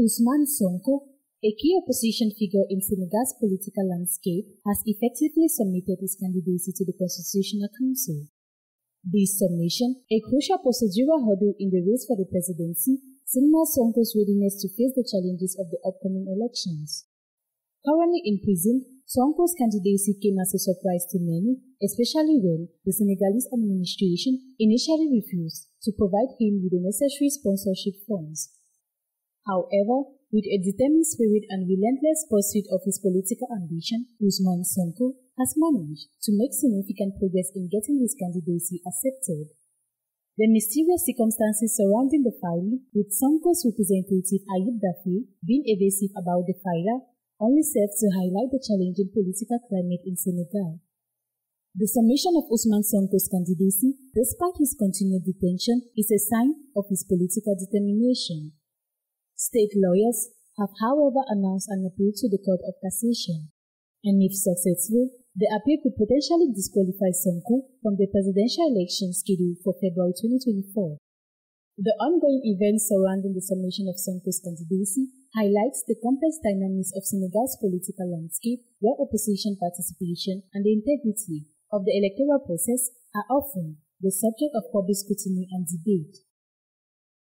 Ousmane Sonko, a key opposition figure in Senegal's political landscape, has effectively submitted his candidacy to the Constitutional Council. This submission, a crucial procedural hurdle in the race for the presidency, signals Sonko's readiness to face the challenges of the upcoming elections. Currently imprisoned, Sonko's candidacy came as a surprise to many, especially when the Senegalese administration initially refused to provide him with the necessary sponsorship funds. However, with a determined spirit and relentless pursuit of his political ambition, Ousmane Sonko has managed to make significant progress in getting his candidacy accepted. The mysterious circumstances surrounding the filing, with Sonko's representative Ayub Dafi being evasive about the filer, only serves to highlight the challenging political climate in Senegal. The submission of Ousmane Sonko's candidacy, despite his continued detention, is a sign of his political determination. State lawyers have, however, announced an appeal to the Court of Cassation, and if successful, the appeal could potentially disqualify Sonko from the presidential election scheduled for February 2024. The ongoing events surrounding the submission of Sonko's candidacy highlights the complex dynamics of Senegal's political landscape, where opposition participation and the integrity of the electoral process are often the subject of public scrutiny and debate.